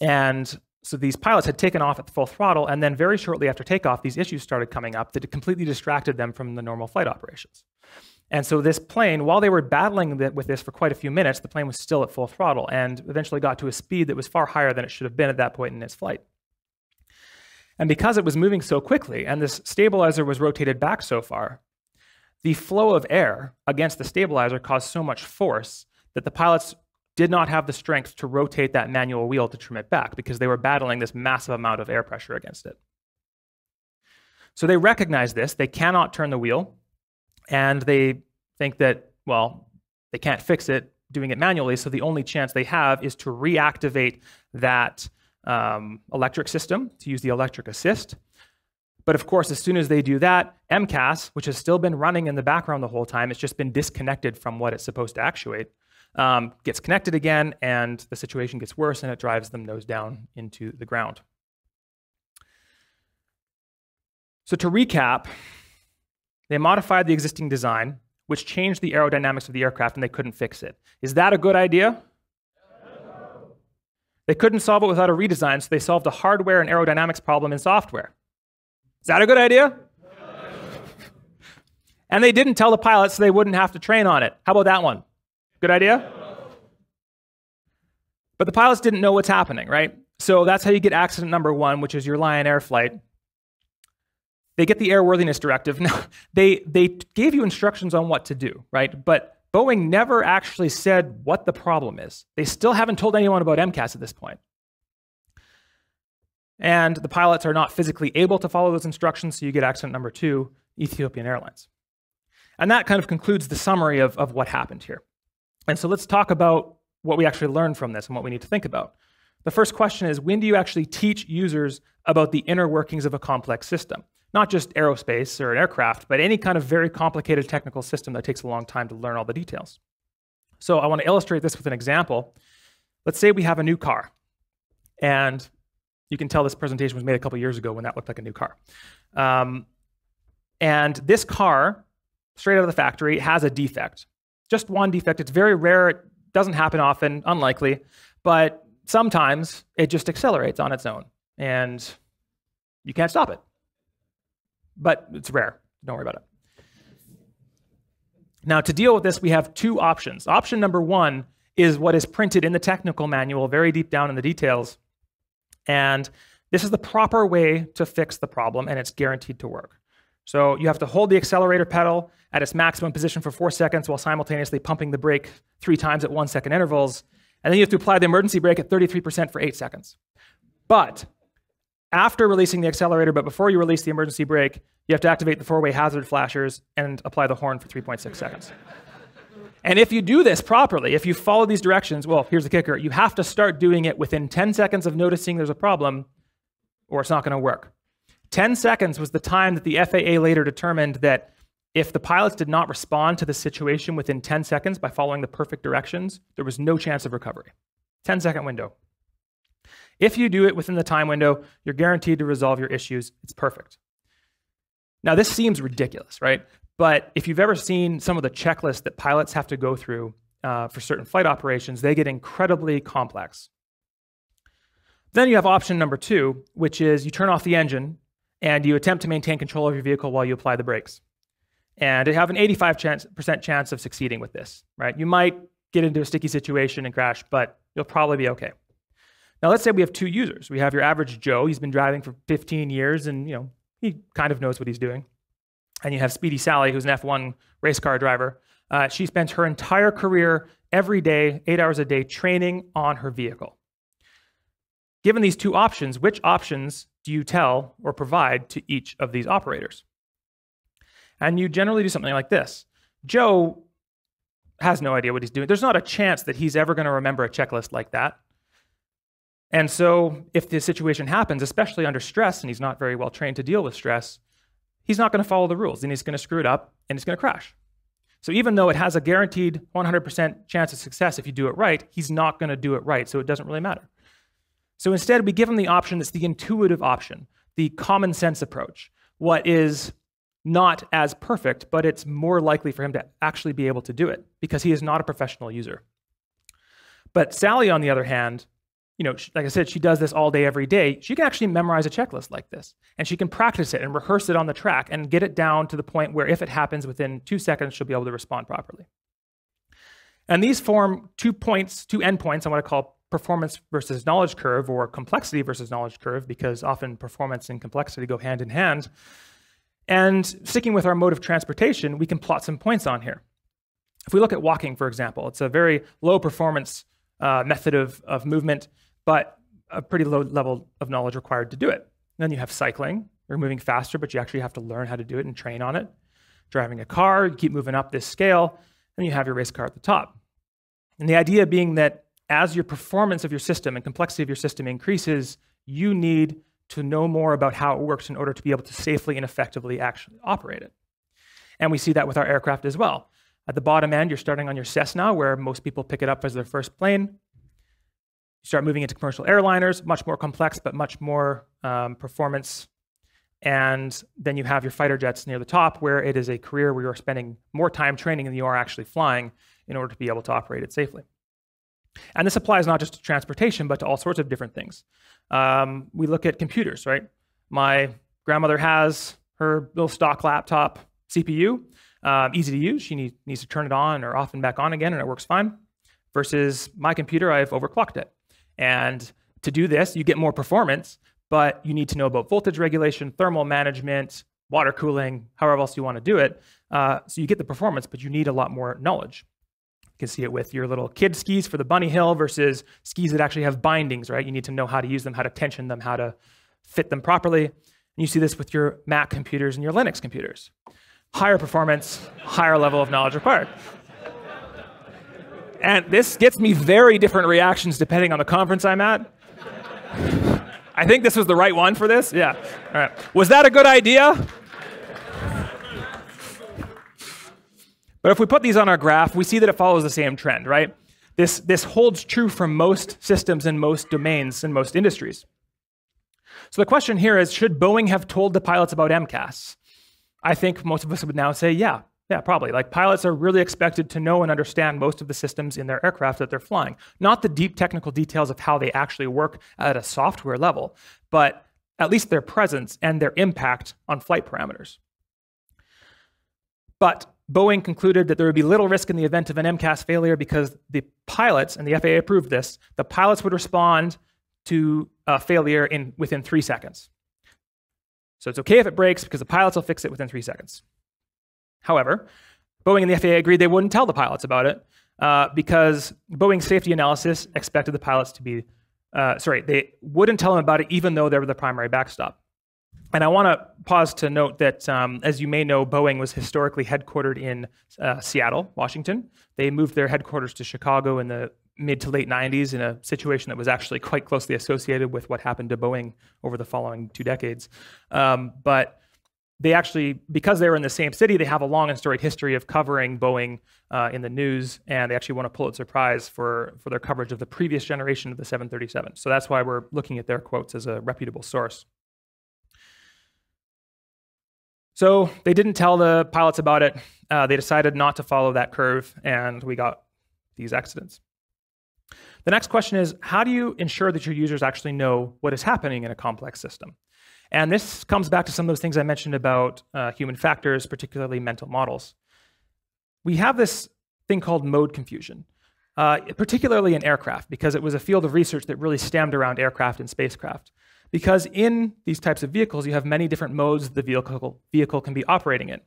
And so these pilots had taken off at full throttle, and then very shortly after takeoff, these issues started coming up that completely distracted them from the normal flight operations. And so this plane, while they were battling with this for quite a few minutes, the plane was still at full throttle and eventually got to a speed that was far higher than it should have been at that point in its flight. And because it was moving so quickly and this stabilizer was rotated back so far, the flow of air against the stabilizer caused so much force that the pilots did not have the strength to rotate that manual wheel to trim it back, because they were battling this massive amount of air pressure against it. So they recognize this, they cannot turn the wheel, and they think that, well, they can't fix it doing it manually, so the only chance they have is to reactivate that electric system, to use the electric assist. But of course, as soon as they do that, MCAS, which has still been running in the background the whole time, it's just been disconnected from what it's supposed to actuate, gets connected again, and the situation gets worse, and it drives them nose down into the ground. So to recap, they modified the existing design, which changed the aerodynamics of the aircraft, and they couldn't fix it. Is that a good idea? No. They couldn't solve it without a redesign, so they solved a hardware and aerodynamics problem in software. Is that a good idea? No. And they didn't tell the pilots, so they wouldn't have to train on it. How about that one? Good idea? No. But the pilots didn't know what's happening, right? So that's how you get accident number one, which is your Lion Air flight. They get the airworthiness directive. Now, they gave you instructions on what to do, right? But Boeing never actually said what the problem is. They still haven't told anyone about MCAS at this point. And the pilots are not physically able to follow those instructions, so you get accident number two, Ethiopian Airlines. And that kind of concludes the summary of what happened here. And so let's talk about what we actually learned from this and what we need to think about. The first question is, when do you actually teach users about the inner workings of a complex system? Not just aerospace or an aircraft, but any kind of very complicated technical system that takes a long time to learn all the details. So I want to illustrate this with an example. Let's say we have a new car. And you can tell this presentation was made a couple years ago when that looked like a new car. And this car, straight out of the factory, has a defect. Just one defect. It's very rare. It doesn't happen often, unlikely. But sometimes it just accelerates on its own. And you can't stop it. But it's rare. Don't worry about it. Now, to deal with this, we have two options. Option number one is what is printed in the technical manual, very deep down in the details. And this is the proper way to fix the problem, and it's guaranteed to work. So you have to hold the accelerator pedal at its maximum position for 4 seconds while simultaneously pumping the brake 3 times at 1-second intervals. And then you have to apply the emergency brake at 33% for 8 seconds. But after releasing the accelerator, but before you release the emergency brake, you have to activate the 4-way hazard flashers and apply the horn for 3.6 seconds. And if you do this properly, if you follow these directions, well, here's the kicker. You have to start doing it within 10 seconds of noticing there's a problem, or it's not going to work. 10 seconds was the time that the FAA later determined that if the pilots did not respond to the situation within 10 seconds by following the perfect directions, there was no chance of recovery. 10-second window. If you do it within the time window, you're guaranteed to resolve your issues. It's perfect. Now, this seems ridiculous, right? But if you've ever seen some of the checklists that pilots have to go through for certain flight operations, they get incredibly complex. Then you have option number two, which is you turn off the engine and you attempt to maintain control of your vehicle while you apply the brakes. And you have an 85% chance of succeeding with this, right? You might get into a sticky situation and crash, but you'll probably be okay. Now, let's say we have two users. We have your average Joe. He's been driving for 15 years, and he kind of knows what he's doing. And you have Speedy Sally, who's an F1 race car driver. She spends her entire career every day, 8 hours a day, training on her vehicle. Given these two options, which options do you tell or provide to each of these operators? And you generally do something like this. Joe has no idea what he's doing. There's not a chance that he's ever going to remember a checklist like that. And so if the situation happens, especially under stress, and he's not very well trained to deal with stress, he's not going to follow the rules, and he's going to screw it up, and it's going to crash. So even though it has a guaranteed 100% chance of success if you do it right, he's not going to do it right, so it doesn't really matter. So instead, we give him the option that's the intuitive option, the common sense approach, what is not as perfect, but it's more likely for him to actually be able to do it because he is not a professional user. But Sally, on the other hand, like I said, she does this all day, every day. She can actually memorize a checklist like this, and she can practice it and rehearse it on the track and get it down to the point where if it happens within 2 seconds, she'll be able to respond properly. And these form two endpoints I want to call performance versus knowledge curve, or complexity versus knowledge curve, because often performance and complexity go hand in hand. And sticking with our mode of transportation, we can plot some points on here. If we look at walking, for example, it's a very low performance method of movement, but a pretty low level of knowledge required to do it. And then you have cycling. You're moving faster, but you actually have to learn how to do it and train on it. Driving a car, you keep moving up this scale, and you have your race car at the top. And the idea being that as your performance of your system and complexity of your system increases, you need to know more about how it works in order to be able to safely and effectively actually operate it. And we see that with our aircraft as well. At the bottom end, you're starting on your Cessna, where most people pick it up as their first plane. You start moving into commercial airliners, much more complex, but much more performance. And then you have your fighter jets near the top, where it is a career where you're spending more time training than you are actually flying in order to be able to operate it safely. And this applies not just to transportation, but to all sorts of different things. We look at computers, right? My grandmother has her little stock laptop CPU, easy to use. She needs to turn it on or off and back on again, and it works fine. Versus my computer, I've overclocked it. And to do this, you get more performance, but you need to know about voltage regulation, thermal management, water cooling, however else you want to do it. So you get the performance, but you need a lot more knowledge. You can see it with your little kid skis for the bunny hill versus skis that actually have bindings, right? You need to know how to use them, how to tension them, how to fit them properly. And you see this with your Mac computers and your Linux computers. Higher performance, higher level of knowledge required. And this gets me very different reactions depending on the conference I'm at. I think this was the right one for this. Yeah. All right. Was that a good idea? But if we put these on our graph, we see that it follows the same trend, right? This holds true for most systems in most domains in most industries. So the question here is, should Boeing have told the pilots about MCAS? I think most of us would now say, yeah, probably. Like, pilots are really expected to know and understand most of the systems in their aircraft that they're flying. Not the deep technical details of how they actually work at a software level, but at least their presence and their impact on flight parameters. But Boeing concluded that there would be little risk in the event of an MCAS failure because the pilots, and the FAA approved this, the pilots would respond to a failure within 3 seconds. So it's okay if it breaks because the pilots will fix it within 3 seconds. However, Boeing and the FAA agreed they wouldn't tell the pilots about it because Boeing's safety analysis expected the pilots to be, they wouldn't tell them about it even though they were the primary backstop. And I want to pause to note that, as you may know, Boeing was historically headquartered in Seattle, Washington. They moved their headquarters to Chicago in the mid to late 90s in a situation that was actually quite closely associated with what happened to Boeing over the following 2 decades. But they actually, because they were in the same city, they have a long and storied history of covering Boeing in the news, and they actually won a Pulitzer Prize for their coverage of the previous generation of the 737. So that's why we're looking at their quotes as a reputable source. So they didn't tell the pilots about it. They decided not to follow that curve, and we got these accidents. The next question is, how do you ensure that your users actually know what is happening in a complex system? And this comes back to some of those things I mentioned about human factors, particularly mental models. We have this thing called mode confusion, particularly in aircraft, because it was a field of research that really stemmed around aircraft and spacecraft. Because in these types of vehicles, you have many different modes the vehicle can be operating in.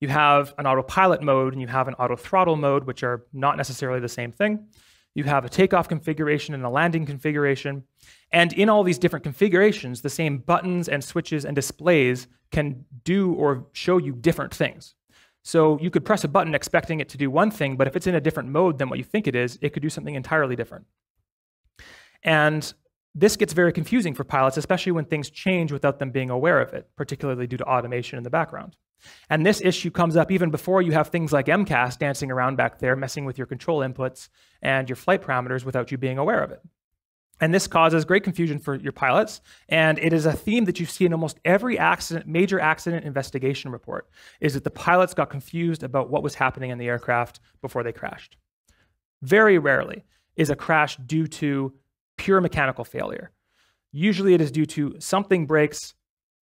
You have an autopilot mode and you have an auto-throttle mode, which are not necessarily the same thing. You have a takeoff configuration and a landing configuration. And in all these different configurations, the same buttons and switches and displays can do or show you different things. So you could press a button expecting it to do one thing, but if it's in a different mode than what you think it is, it could do something entirely different. And this gets very confusing for pilots, especially when things change without them being aware of it, particularly due to automation in the background. And this issue comes up even before you have things like MCAS dancing around back there, messing with your control inputs and your flight parameters without you being aware of it. And this causes great confusion for your pilots, and it is a theme that you see in almost every major accident investigation report, is that the pilots got confused about what was happening in the aircraft before they crashed. Very rarely is a crash due to pure mechanical failure. Usually it is due to something breaks,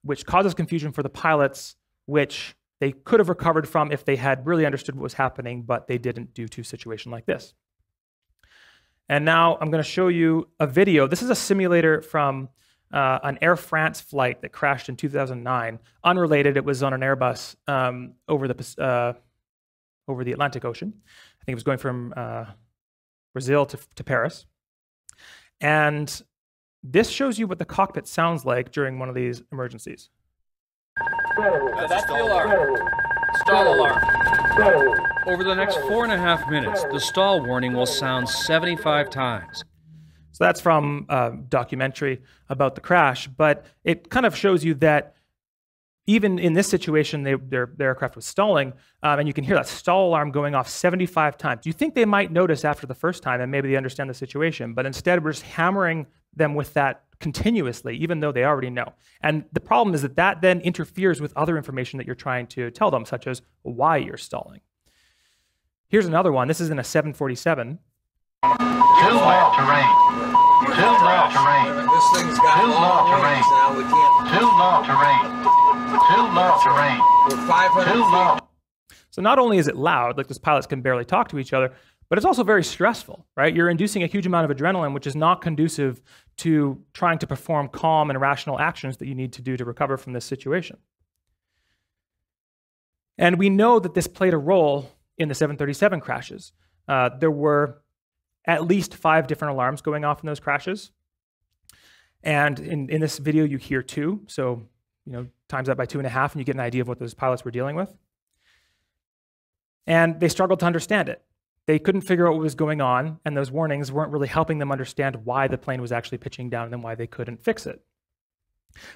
which causes confusion for the pilots, which they could have recovered from if they had really understood what was happening, but they didn't due to a situation like this. And now I'm going to show you a video. This is a simulator from an Air France flight that crashed in 2009. Unrelated, it was on an Airbus over the Atlantic Ocean. I think it was going from Brazil to Paris. And this shows you what the cockpit sounds like during one of these emergencies. That's the alarm. Stall alarm. Over the next 4.5 minutes, the stall warning will sound 75 times. So that's from a documentary about the crash, but it kind of shows you that even in this situation, their aircraft was stalling, and you can hear that stall alarm going off 75 times. You think they might notice after the first time, and maybe they understand the situation, but instead we're just hammering them with that continuously, even though they already know. And the problem is that that then interferes with other information that you're trying to tell them, such as why you're stalling. Here's another one. This is in a 747. Too well terrain. Too low terrain. This thing's got too low terrain. Now we can't. Too low terrain. Too low terrain. We're 500 too low. So not only is it loud, like those pilots can barely talk to each other, but it's also very stressful, right? You're inducing a huge amount of adrenaline, which is not conducive to trying to perform calm and rational actions that you need to do to recover from this situation. And we know that this played a role in the 737 crashes. There were at least 5 different alarms going off in those crashes. And in this video, you hear 2. So, you know, times that by 2.5, and you get an idea of what those pilots were dealing with. And they struggled to understand it. They couldn't figure out what was going on, and those warnings weren't really helping them understand why the plane was actually pitching down and why they couldn't fix it.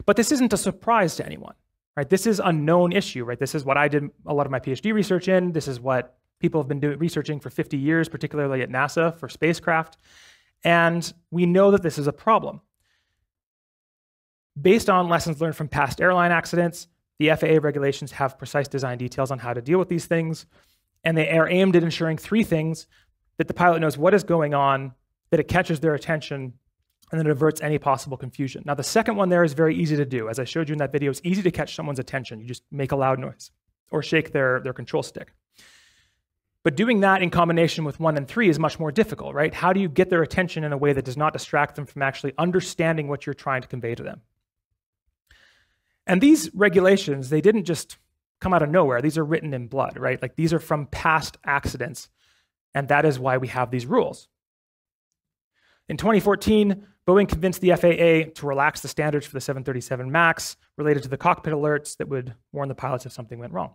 But this isn't a surprise to anyone, right? This is a known issue, right? This is what I did a lot of my PhD research in. This is what people have been researching for 50 years, particularly at NASA for spacecraft. And we know that this is a problem. Based on lessons learned from past airline accidents, the FAA regulations have precise design details on how to deal with these things, and they are aimed at ensuring 3 things: that the pilot knows what is going on, that it catches their attention, and that it averts any possible confusion. Now, the second one there is very easy to do. As I showed you in that video, it's easy to catch someone's attention. You just make a loud noise or shake their control stick. But doing that in combination with 1 and 3 is much more difficult, right? How do you get their attention in a way that does not distract them from actually understanding what you're trying to convey to them? And these regulations, they didn't just come out of nowhere. These are written in blood, right? Like, these are from past accidents, and that is why we have these rules. In 2014, Boeing convinced the FAA to relax the standards for the 737 MAX related to the cockpit alerts that would warn the pilots if something went wrong.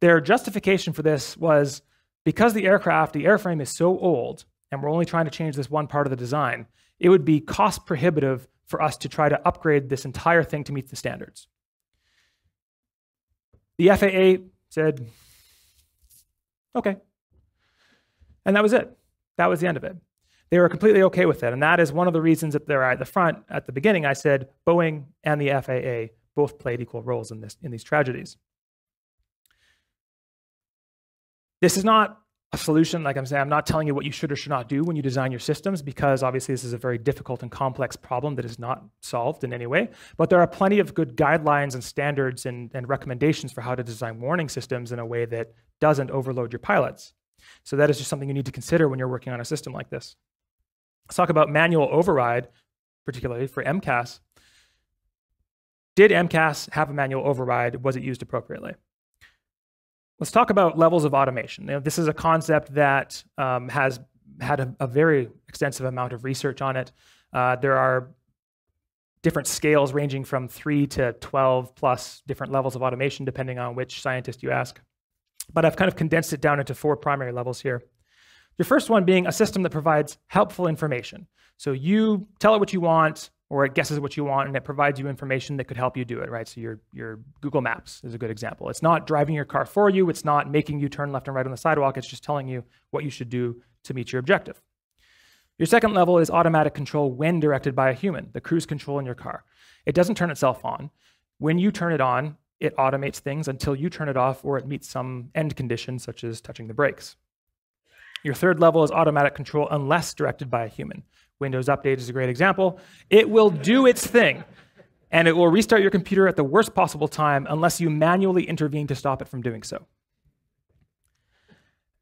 Their justification for this was because the aircraft, the airframe is so old, and we're only trying to change this one part of the design, it would be cost prohibitive for us to try to upgrade this entire thing to meet the standards. The FAA said, okay. And that was it. That was the end of it. They were completely okay with it. And that is one of the reasons that they're at the front. At the beginning, I said Boeing and the FAA both played equal roles in these tragedies. This is not a solution. Like I'm saying, I'm not telling you what you should or should not do when you design your systems, because obviously this is a very difficult and complex problem that is not solved in any way. But there are plenty of good guidelines and standards and recommendations for how to design warning systems in a way that doesn't overload your pilots. So that is just something you need to consider when you're working on a system like this. Let's talk about manual override, particularly for MCAS. Did MCAS have a manual override? Was it used appropriately? Let's talk about levels of automation. Now, this is a concept that has had a very extensive amount of research on it. There are different scales ranging from 3 to 12+ different levels of automation, depending on which scientist you ask. But I've kind of condensed it down into 4 primary levels here. Your first one being a system that provides helpful information. So you tell it what you want, or it guesses what you want, and it provides you information that could help you do it, right? So your Google Maps is a good example. It's not driving your car for you. It's not making you turn left and right on the sidewalk. It's just telling you what you should do to meet your objective. Your second level is automatic control when directed by a human, the cruise control in your car. It doesn't turn itself on. When you turn it on, it automates things until you turn it off or it meets some end condition, such as touching the brakes. Your third level is automatic control unless directed by a human. Windows Update is a great example. It will do its thing, and it will restart your computer at the worst possible time unless you manually intervene to stop it from doing so.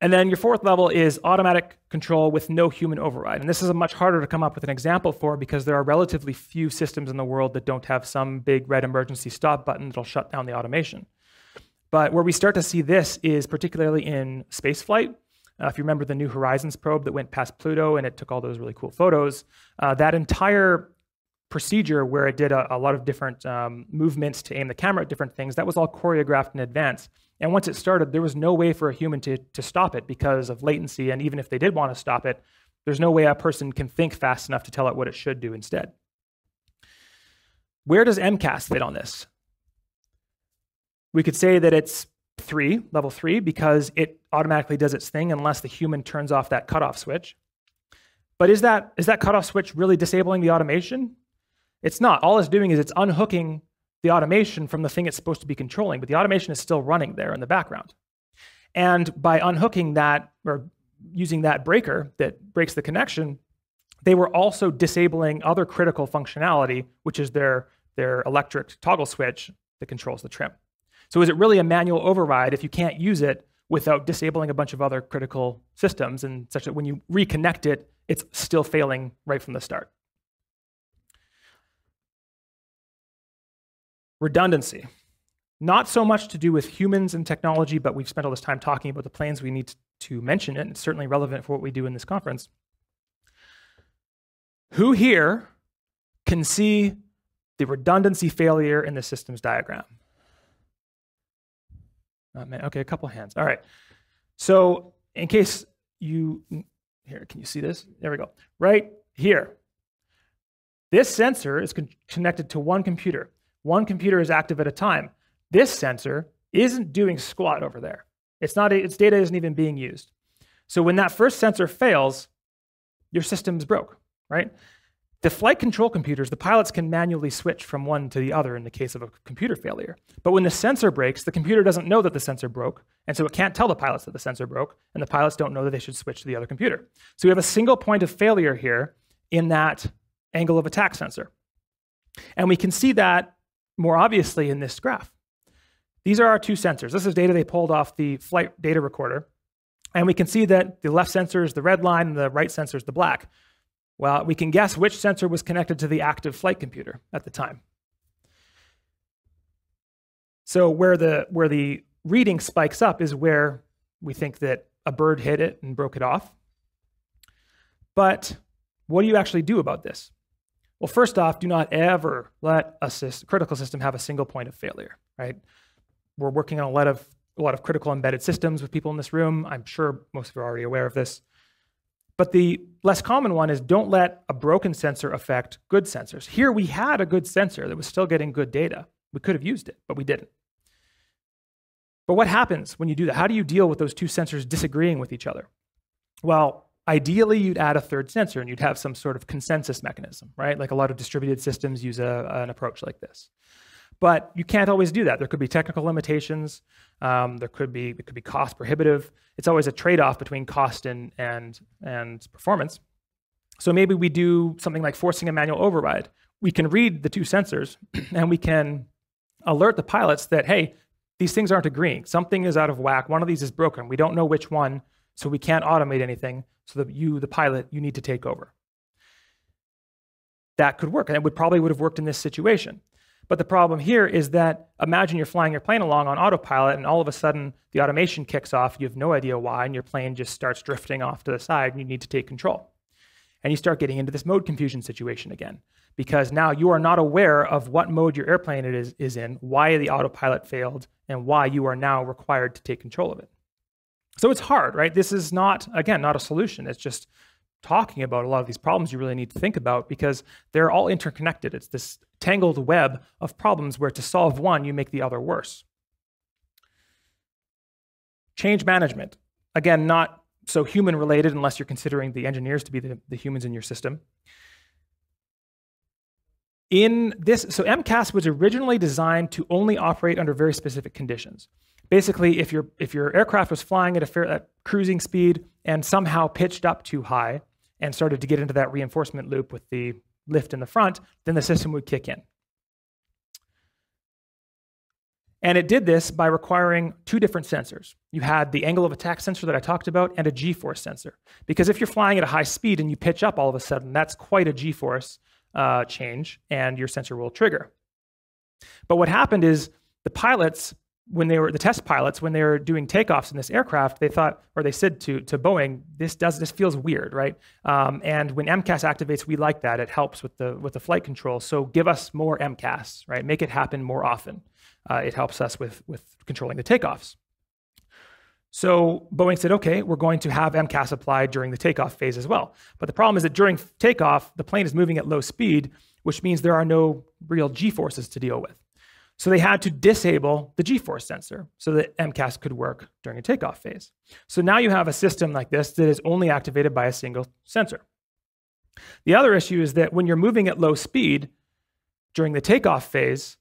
And then your fourth level is automatic control with no human override. And this is much harder to come up with an example for, because there are relatively few systems in the world that don't have some big red emergency stop button that'll shut down the automation. But where we start to see this is particularly in spaceflight. If you remember the New Horizons probe that went past Pluto and it took all those really cool photos, that entire procedure where it did a lot of different movements to aim the camera at different things, that was all choreographed in advance. And once it started, there was no way for a human to stop it because of latency. And even if they did want to stop it, there's no way a person can think fast enough to tell it what it should do instead. Where does MCAS fit on this? We could say that it's level 3, because it automatically does its thing unless the human turns off that cutoff switch. But is that cutoff switch really disabling the automation? It's not. All it's doing is it's unhooking the automation from the thing it's supposed to be controlling, but the automation is still running there in the background. And by unhooking that, or using that breaker that breaks the connection, they were also disabling other critical functionality, which is their electric toggle switch that controls the trim. So is it really a manual override if you can't use it without disabling a bunch of other critical systems, and such that when you reconnect it, it's still failing right from the start? Redundancy. Not so much to do with humans and technology, but we've spent all this time talking about the planes. We need to mention it, and it's certainly relevant for what we do in this conference. Who here can see the redundancy failure in the systems diagram? Okay, a couple hands. All right. So in case you, here, can you see this? There we go. Right here. This sensor is connected to one computer. One computer is active at a time. This sensor isn't doing squat over there. It's not, its data isn't even being used. So when that first sensor fails, your system's broke, right? The flight control computers, the pilots can manually switch from one to the other in the case of a computer failure. But when the sensor breaks, the computer doesn't know that the sensor broke, and so it can't tell the pilots that the sensor broke, and the pilots don't know that they should switch to the other computer. So we have a single point of failure here in that angle of attack sensor. And we can see that more obviously in this graph. These are our two sensors. This is data they pulled off the flight data recorder. And we can see that the left sensor is the red line and the right sensor is the black. Well, we can guess which sensor was connected to the active flight computer at the time. So where the reading spikes up is where we think that a bird hit it and broke it off. But what do you actually do about this? Well, first off, do not ever let a critical system have a single point of failure, right? We're working on a lot of critical embedded systems with people in this room. I'm sure most of you are already aware of this. But the less common one is don't let a broken sensor affect good sensors. Here we had a good sensor that was still getting good data. We could have used it, but we didn't. But what happens when you do that? How do you deal with those two sensors disagreeing with each other? Well, ideally you'd add a third sensor and you'd have some sort of consensus mechanism, right? Like a lot of distributed systems use an approach like this. But you can't always do that. There could be technical limitations. It could be cost prohibitive. It's always a trade-off between cost and performance. So maybe we do something like forcing a manual override. We can read the two sensors and we can alert the pilots that, hey, these things aren't agreeing. Something is out of whack. One of these is broken. We don't know which one, so we can't automate anything. So that you, the pilot, you need to take over. That could work, and it probably would have worked in this situation. But the problem here is that imagine you're flying your plane along on autopilot and all of a sudden the automation kicks off, you have no idea why, and your plane just starts drifting off to the side and you need to take control. And you start getting into this mode confusion situation again, because now you are not aware of what mode your airplane is in, why the autopilot failed, and why you are now required to take control of it. So it's hard, right? This is not, again, not a solution. It's just talking about a lot of these problems you really need to think about, because they're all interconnected. It's this tangled web of problems where to solve one, you make the other worse. Change management. Again, not so human related unless you're considering the engineers to be the humans in your system. In this, so MCAS was originally designed to only operate under very specific conditions. Basically, if your aircraft was flying at a cruising speed and somehow pitched up too high and started to get into that reinforcement loop with the lift in the front, then the system would kick in. And it did this by requiring two different sensors. You had the angle of attack sensor that I talked about and a G-force sensor. Because if you're flying at a high speed and you pitch up all of a sudden, that's quite a G-force change, and your sensor will trigger. But what happened is the pilots, when they were the test pilots, when they were doing takeoffs in this aircraft, they thought, or they said to Boeing, this feels weird, right? And when MCAS activates, we like that. It helps with the flight control. So give us more MCAS, right? Make it happen more often. It helps us with controlling the takeoffs. So Boeing said, okay, we're going to have MCAS applied during the takeoff phase as well. But the problem is that during takeoff, the plane is moving at low speed, which means there are no real G forces to deal with. So they had to disable the G-force sensor so that MCAS could work during a takeoff phase. So now you have a system like this that is only activated by a single sensor. The other issue is that when you're moving at low speed during the takeoff phase,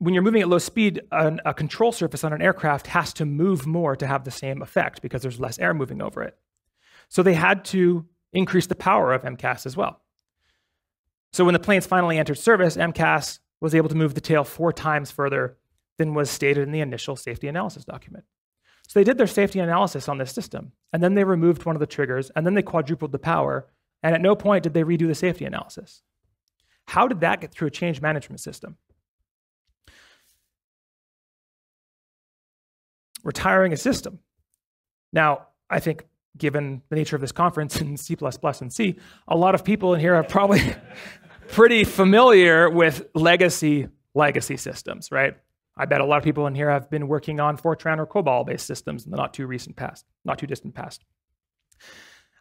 when you're moving at low speed, a control surface on an aircraft has to move more to have the same effect because there's less air moving over it. So they had to increase the power of MCAS as well. So when the planes finally entered service, MCAS was able to move the tail 4 times further than was stated in the initial safety analysis document. So they did their safety analysis on this system, and then they removed one of the triggers, and then they quadrupled the power, and at no point did they redo the safety analysis. How did that get through a change management system? Retiring a system. Now, I think given the nature of this conference in C++ and C, a lot of people in here are probably pretty familiar with legacy systems, right? I bet a lot of people in here have been working on Fortran or COBOL-based systems in the not too distant past.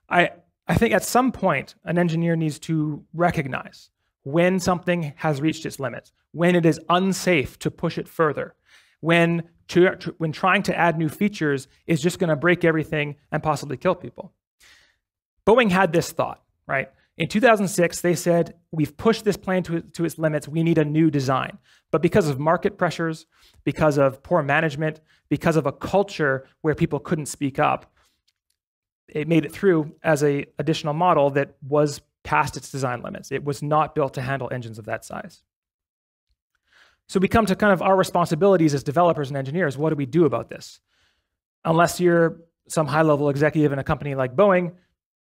I think at some point, an engineer needs to recognize when something has reached its limits, when it is unsafe to push it further, when trying to add new features is just going to break everything and possibly kill people. Boeing had this thought, right? In 2006, they said, we've pushed this plane to its limits. We need a new design. But because of market pressures, because of poor management, because of a culture where people couldn't speak up, it made it through as an additional model that was past its design limits. It was not built to handle engines of that size. So we come to kind of our responsibilities as developers and engineers. What do we do about this? Unless you're some high-level executive in a company like Boeing,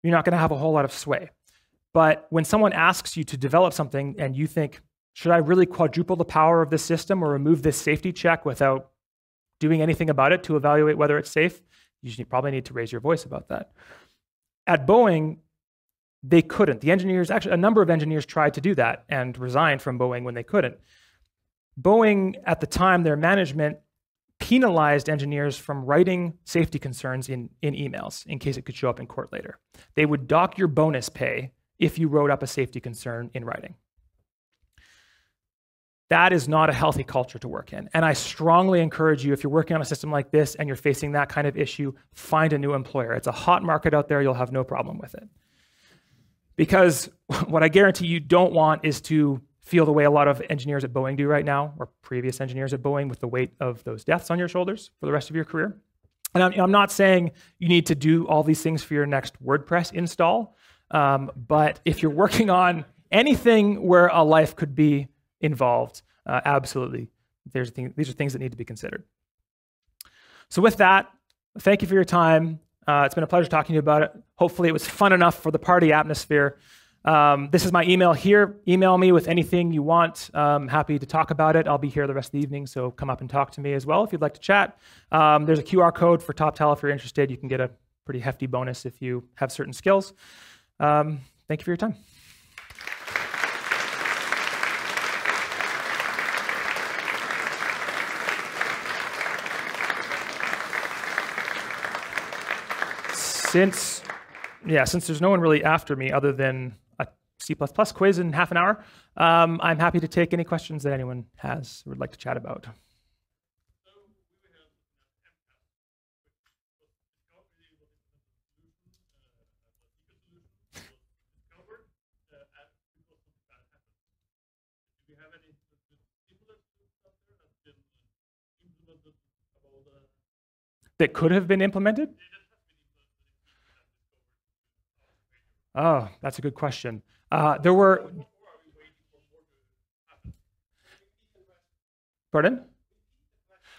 you're not going to have a whole lot of sway. But when someone asks you to develop something and you think, should I really quadruple the power of this system or remove this safety check without doing anything about it to evaluate whether it's safe? You probably need to raise your voice about that. At Boeing, they couldn't. The engineers, actually, a number of engineers tried to do that and resigned from Boeing when they couldn't. Boeing, at the time, their management penalized engineers from writing safety concerns in emails in case it could show up in court later. They would dock your bonus pay if you wrote up a safety concern in writing. That is not a healthy culture to work in. And I strongly encourage you, if you're working on a system like this and you're facing that kind of issue, find a new employer. It's a hot market out there. You'll have no problem with it. Because what I guarantee you don't want is to feel the way a lot of engineers at Boeing do right now, or previous engineers at Boeing, with the weight of those deaths on your shoulders for the rest of your career. And I'm not saying you need to do all these things for your next WordPress install. But if you're working on anything where a life could be involved, absolutely, these are things that need to be considered. So with that, thank you for your time. It's been a pleasure talking to you about it. Hopefully it was fun enough for the party atmosphere. This is my email here. Email me with anything you want. I'm happy to talk about it. I'll be here the rest of the evening, so come up and talk to me as well if you'd like to chat. There's a QR code for TopTal if you're interested. You can get a pretty hefty bonus if you have certain skills. Thank you for your time. Since there's no one really after me other than a C++ quiz in half an hour, I'm happy to take any questions that anyone has or would like to chat about. That could have been implemented? Oh, that's a good question. There were... Pardon?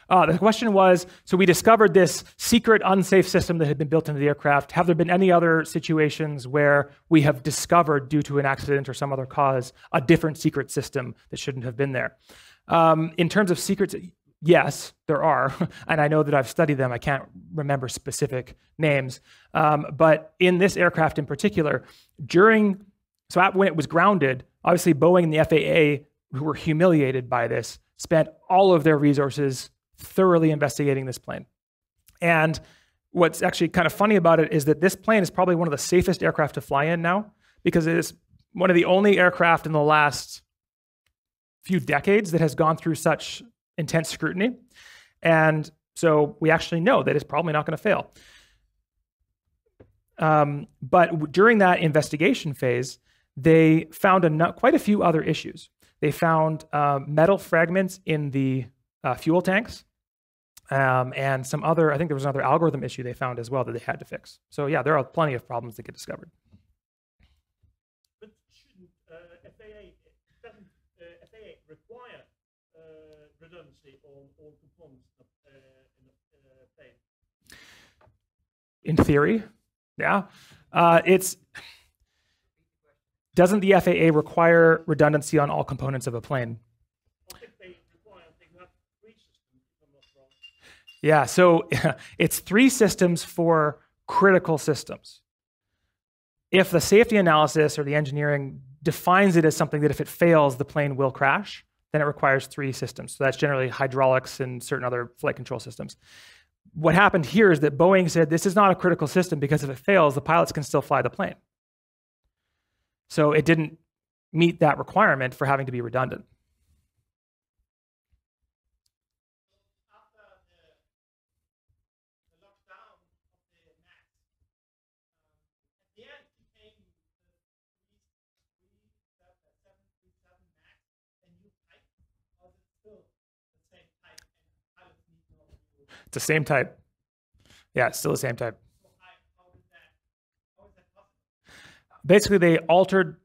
The question was, so we discovered this secret unsafe system that had been built into the aircraft. Have there been any other situations where we have discovered, due to an accident or some other cause, a different secret system that shouldn't have been there? In terms of secrets... Yes, there are, and I know that I've studied them. I can't remember specific names, but in this aircraft in particular, when it was grounded, obviously Boeing and the FAA, who were humiliated by this, spent all of their resources thoroughly investigating this plane. And what's actually kind of funny about it is that this plane is probably one of the safest aircraft to fly in now, because it is one of the only aircraft in the last few decades that has gone through such intense scrutiny. And so we actually know that it's probably not going to fail. But during that investigation phase, they found quite a few other issues. They found metal fragments in the fuel tanks and some other, I think there was another algorithm issue they found as well that they had to fix. So yeah, there are plenty of problems that get discovered. But shouldn't FAA require redundancy on all components of the plane? In theory, yeah. Doesn't the FAA require redundancy on all components of a plane? I think they require, they have three systems, if I'm not wrong. Yeah, so it's three systems for critical systems. If the safety analysis or the engineering defines it as something that if it fails, the plane will crash, then it requires three systems. So that's generally hydraulics and certain other flight control systems. What happened here is that Boeing said, this is not a critical system because if it fails, the pilots can still fly the plane. So it didn't meet that requirement for having to be redundant. After the lockdown of the MAX, at the end came the 737 MAX, a new type, or is it still the same type and pilots need to know? It's the same type. Yeah, it's still the same type. Basically, they altered,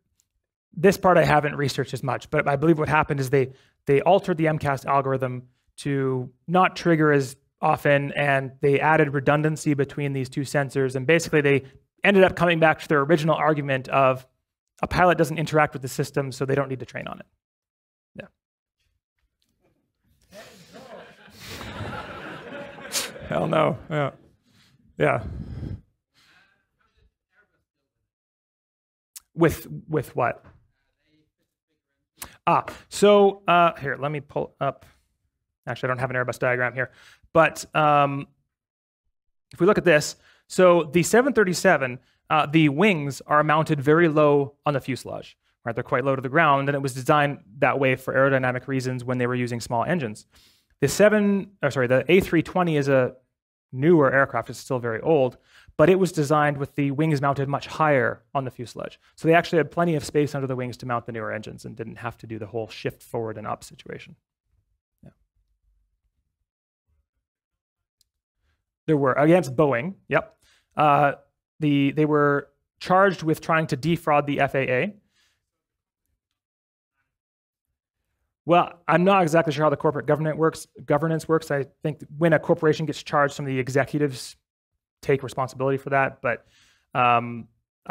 this part I haven't researched as much, but I believe what happened is they altered the MCAS algorithm to not trigger as often, and they added redundancy between these two sensors. And basically, they ended up coming back to their original argument of a pilot doesn't interact with the system, so they don't need to train on it. Yeah. Hell no. Yeah. Yeah. With what? So here, let me pull up. Actually, I don't have an Airbus diagram here, but if we look at this, so the 737, the wings are mounted very low on the fuselage, right? They're quite low to the ground, and it was designed that way for aerodynamic reasons when they were using small engines. The A320 is a newer aircraft, it's still very old, but it was designed with the wings mounted much higher on the fuselage. So they actually had plenty of space under the wings to mount the newer engines and didn't have to do the whole shift forward and up situation. Yeah. There were, against Boeing, yep. They were charged with trying to defraud the FAA. Well, I'm not exactly sure how the corporate governance works. I think when a corporation gets charged, some of the executives take responsibility for that, but I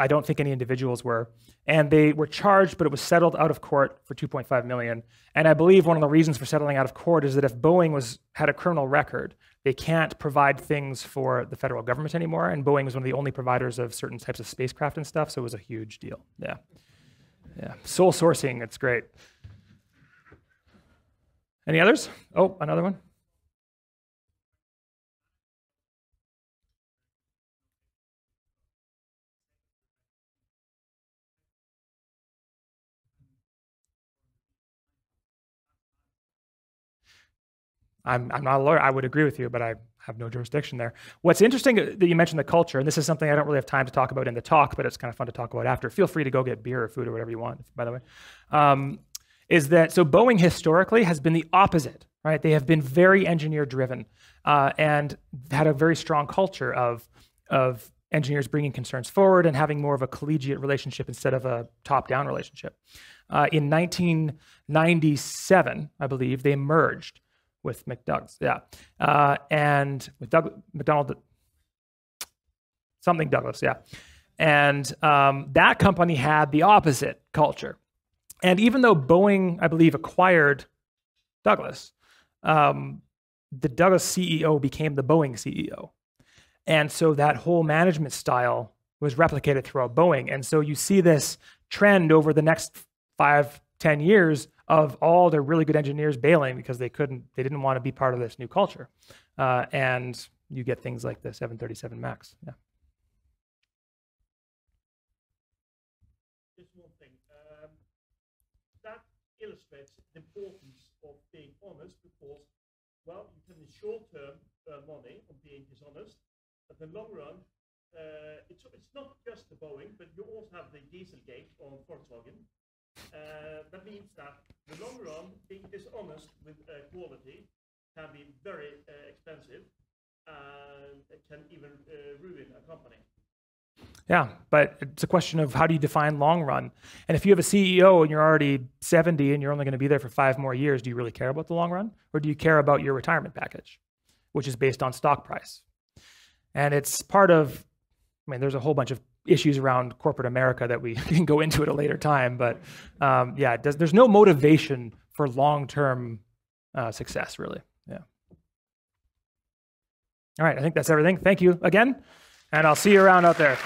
don't think any individuals were. And they were charged, but it was settled out of court for $2.5 million. And I believe one of the reasons for settling out of court is that if Boeing had a criminal record, they can't provide things for the federal government anymore. And Boeing was one of the only providers of certain types of spacecraft and stuff, so it was a huge deal. Yeah, yeah. Sole sourcing, it's great. Any others? Oh, another one. I'm not a lawyer. I would agree with you, but I have no jurisdiction there. What's interesting that you mentioned the culture, and this is something I don't really have time to talk about in the talk, but it's kind of fun to talk about after. Feel free to go get beer or food or whatever you want, by the way. Is that, so Boeing historically has been the opposite, right? They have been very engineer driven and had a very strong culture of engineers bringing concerns forward and having more of a collegiate relationship instead of a top-down relationship. In 1997, I believe, they merged with McDouglas, yeah. And with McDonnell, something Douglas, yeah. And that company had the opposite culture. And even though Boeing, I believe, acquired Douglas, the Douglas CEO became the Boeing CEO. And so that whole management style was replicated throughout Boeing. And so you see this trend over the next 5-10 years of all the really good engineers bailing because they didn't want to be part of this new culture. And you get things like the 737 MAX, yeah. illustrates the importance of being honest because, well, you can in the short term earn money on being dishonest, but in the long run, it's not just the Boeing, but you also have the Dieselgate on Volkswagen. That means that in the long run, being dishonest with quality can be very expensive and it can even ruin a company. Yeah, but it's a question of how do you define long run? And if you have a CEO and you're already 70 and you're only going to be there for 5 more years, do you really care about the long run? Or do you care about your retirement package, which is based on stock price? And it's part of, I mean, there's a whole bunch of issues around corporate America that we can go into at a later time. But yeah, there's no motivation for long-term success, really. Yeah. All right, I think that's everything. Thank you again. And I'll see you around out there.